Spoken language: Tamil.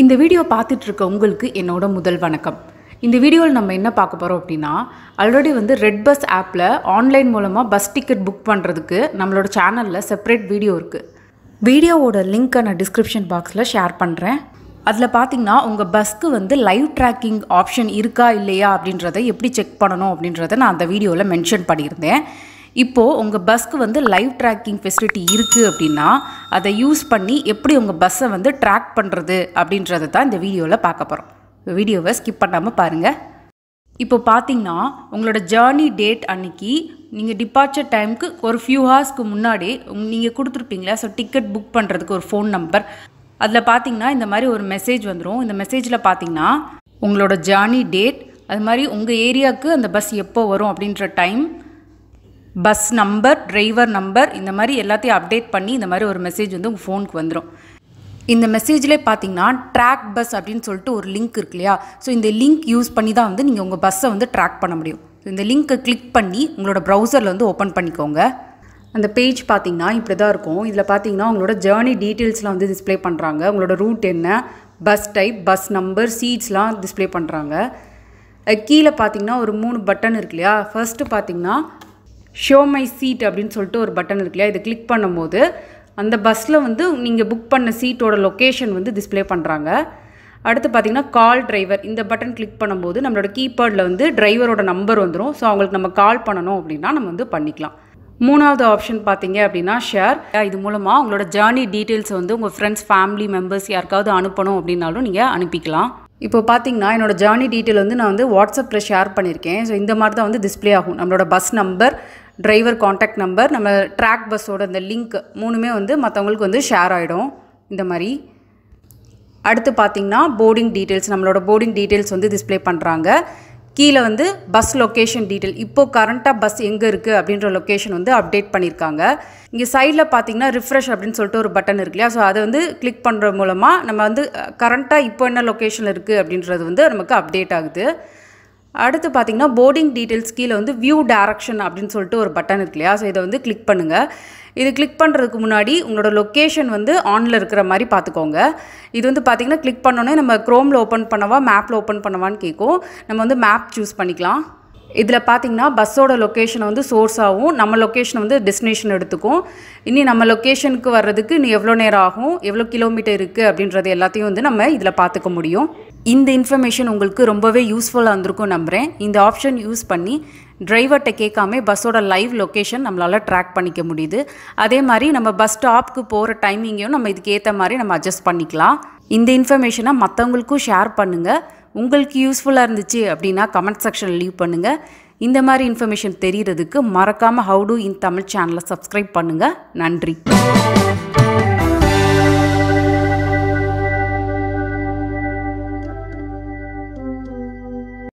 இந்த வீடியோ பார்த்துட்டு இருக்க உங்களுக்கு என்னோட முதல் வணக்கம். இந்த வீடியோவில் நம்ம என்ன பார்க்க போறோம் அப்படினா, ஆல்ரெடி வந்து ரெட்பஸ் ஆப்ல ஆன்லைன் மூலமா பஸ் டிக்கெட் புக் பண்றதுக்கு நம்மளோட சேனல்ல செப்பரேட் வீடியோ இருக்கு. வீடியோவோட லிங்க் நான் டிஸ்கிரிப்ஷன் பாக்ஸ்ல ஷேர் பண்றேன். அதுல பாத்தீங்கன்னா உங்க பஸ்க்கு வந்து லைவ் ட்ராக்கிங் ஆப்ஷன் இருக்கா இல்லையா அப்படின்றதை எப்படி செக் பண்ணணும் அப்படின்றதை நான் அந்த வீடியோல மென்ஷன் பண்ணியிருந்தேன். இப்போ உங்க பஸ்க்கு வந்து லைவ் ட்ராக்கிங் ஃபெசிலிட்டி இருக்கு அப்படினா அதை யூஸ் பண்ணி எப்படி உங்க பஸ்ஸை வந்து ட்ராக் பண்றது அப்படின்றதை தான் இந்த வீடியோல பார்க்க போறோம். வீடியோவை ஸ்கிப் பண்ணாம பாருங்க. இப்போ பாத்தீங்கன்னா உங்களோட ஜர்னி டேட் அன்னைக்கு நீங்க டிபார்ச்சர் டைம்க்கு ஒரு ஃபியூ ஹார்ஸ்க்கு முன்னாடி நீங்க கொடுத்துருப்பீங்களா ஸோ டிக்கெட் புக் பண்றதுக்கு ஒரு ஃபோன் நம்பர், அதில் பார்த்தீங்கன்னா இந்த மாதிரி ஒரு மெசேஜ் வந்துடும். இந்த மெசேஜில் பார்த்தீங்கன்னா உங்களோட ஜர்னி டேட், அது மாதிரி உங்கள் ஏரியாவுக்கு அந்த பஸ் எப்போ வரும் அப்படின்ற time, bus number, driver number, இந்த மாதிரி எல்லாத்தையும் அப்டேட் பண்ணி இந்த மாதிரி ஒரு மெசேஜ் வந்து உங்கள் ஃபோனுக்கு வந்துடும். இந்த மெசேஜில் பார்த்தீங்கன்னா ட்ராக் பஸ் அப்படின்னு சொல்லிட்டு ஒரு லிங்க் இருக்கு இல்லையா, ஸோ இந்த லிங்க் யூஸ் பண்ணி தான் வந்து நீங்கள் உங்கள் பஸ்ஸை வந்து ட்ராக் பண்ண முடியும். இந்த லிங்க்கை கிளிக் பண்ணி உங்களோட ப்ரௌசரில் வந்து ஓப்பன் பண்ணிக்கோங்க. அந்த பேஜ் பார்த்தீங்கன்னா இப்படி தான் இருக்கும். இதில் பார்த்தீங்கன்னா உங்களோட ஜேர்னி டீட்டெயில்ஸ்லாம் வந்து டிஸ்பிளே பண்ணுறாங்க. உங்களோட ரூட் என்ன, பஸ் டைப், பஸ் நம்பர், சீட்ஸ்லாம் டிஸ்பிளே பண்ணுறாங்க. கீழே பார்த்தீங்கன்னா ஒரு 3 பட்டன் இருக்கு இல்லையா. ஃபர்ஸ்ட்டு பார்த்தீங்கன்னா ஷோ மை சீட் அப்படின்னு சொல்லிட்டு ஒரு பட்டன் இருக்கு இல்லையா, இதை கிளிக் பண்ணும்போது அந்த பஸ்ஸில் வந்து நீங்கள் புக் பண்ண சீட்டோட லொக்கேஷன் வந்து டிஸ்பிளே பண்ணுறாங்க. அடுத்து பார்த்தீங்கன்னா கால் டிரைவர், இந்த பட்டன் கிளிக் பண்ணும்போது நம்மளோட கீபேடில் வந்து டிரைவரோட நம்பர் வந்துடும். ஸோ அவங்களுக்கு நம்ம கால் பண்ணணும் அப்படின்னா நம்ம வந்து பண்ணிக்கலாம். 3வது ஆப்ஷன் பார்த்தீங்க அப்படின்னா ஷேர், இது மூலமாக உங்களோட ஜேர்னி டீட்டெயில்ஸ் வந்து உங்கள் ஃப்ரெண்ட்ஸ், ஃபேமிலி மெம்பர்ஸ் யாருக்காவது அனுப்பணும் அப்படின்னாலும் நீங்கள் அனுப்பிக்கலாம். இப்போ பார்த்தீங்கன்னா என்னோடய ஜேர்னி டீட்டெயில் வந்து நான் வந்து வாட்ஸ்அப்பில் ஷேர் பண்ணியிருக்கேன். ஸோ இந்த மாதிரி தான் வந்து டிஸ்பிளே ஆகும். நம்மளோட bus number, driver contact number, நம்ம ட்ராக் பஸ்ஸோட இந்த லிங்க் மூணுமே வந்து மற்றவங்களுக்கு வந்து ஷேர் ஆகிடும் இந்த மாதிரி. அடுத்து பார்த்தீங்கன்னா போர்டிங் டீட்டெயில்ஸ், நம்மளோட போர்டிங் டீட்டெயில்ஸ் வந்து டிஸ்பிளே பண்ணுறாங்க. கீழே வந்து பஸ் லொக்கேஷன் டீட்டெயில், இப்போது கரண்ட்டாக பஸ் எங்கே இருக்குது அப்படின்ற லொக்கேஷன் வந்து அப்டேட் பண்ணியிருக்காங்க. இங்கே சைடில் பார்த்தீங்கன்னா ரிஃப்ரெஷ் அப்படின்னு சொல்லிட்டு ஒரு பட்டன் இருக்கு இல்லையா, ஸோ அதை வந்து கிளிக் பண்ணுற மூலமாக நம்ம வந்து கரண்ட்டாக இப்போ என்ன லொக்கேஷனில் இருக்குது அப்படின்றது வந்து நமக்கு அப்டேட் ஆகுது. அடுத்து பார்த்தீங்கன்னா போர்டிங் டீட்டெயில்ஸ் கீழே வந்து வியூ டைரக்ஷன் அப்படின்னு சொல்லிட்டு ஒரு பட்டன் இருக்கு இல்லையா, ஸோ இதை வந்து கிளிக் பண்ணுங்கள். இது கிளிக் பண்ணுறதுக்கு முன்னாடி உங்களோட லொக்கேஷன் வந்து ஆனில் இருக்கிற மாதிரி பார்த்துக்கோங்க. இது வந்து பார்த்திங்கன்னா கிளிக் பண்ணோன்னே நம்ம க்ரோமில் ஓப்பன் பண்ணவா, மேப்பில் ஓப்பன் பண்ணவான்னு கேட்கும். நம்ம வந்து மேப் சூஸ் பண்ணிக்கலாம். இதில் பார்த்திங்கன்னா பஸ்ஸோட லொக்கேஷனை வந்து சோர்ஸாகவும் நம்ம லொக்கேஷனை வந்து டெஸ்டினேஷன் எடுத்துக்கும். இனி நம்ம லொக்கேஷனுக்கு வர்றதுக்கு இன்னும் எவ்வளோ நேரம் ஆகும், எவ்வளோ கிலோமீட்டர் இருக்குது அப்படின்றது எல்லாத்தையும் வந்து நம்ம இதில் பார்த்துக்க முடியும். இந்த இன்ஃபர்மேஷன் உங்களுக்கு ரொம்பவே யூஸ்ஃபுல்லாக இருந்திருக்கும் நம்புகிறேன். இந்த ஆப்ஷன் யூஸ் பண்ணி டிரைவர்கிட்ட கேட்காம பஸ்ஸோட லைவ் லொக்கேஷன் நம்மளால் ட்ராக் பண்ணிக்க முடியுது. அதே மாதிரி நம்ம பஸ் ஸ்டாப்க்கு போகிற டைமிங்கையும் நம்ம இதுக்கு ஏற்ற மாதிரி நம்ம அட்ஜஸ்ட் பண்ணிக்கலாம். இந்த இன்ஃபர்மேஷனை மற்றவங்களுக்கும் ஷேர் பண்ணுங்கள். உங்களுக்கு யூஸ்ஃபுல்லாக இருந்துச்சு அப்படின்னா கமெண்ட் செக்ஷனில் லீவ் பண்ணுங்கள். இந்த மாதிரி இன்ஃபர்மேஷன் தெரிகிறதுக்கு மறக்காமல் ஹவு டு இன் தமிழ் சேனலை சப்ஸ்கிரைப் பண்ணுங்கள். நன்றி.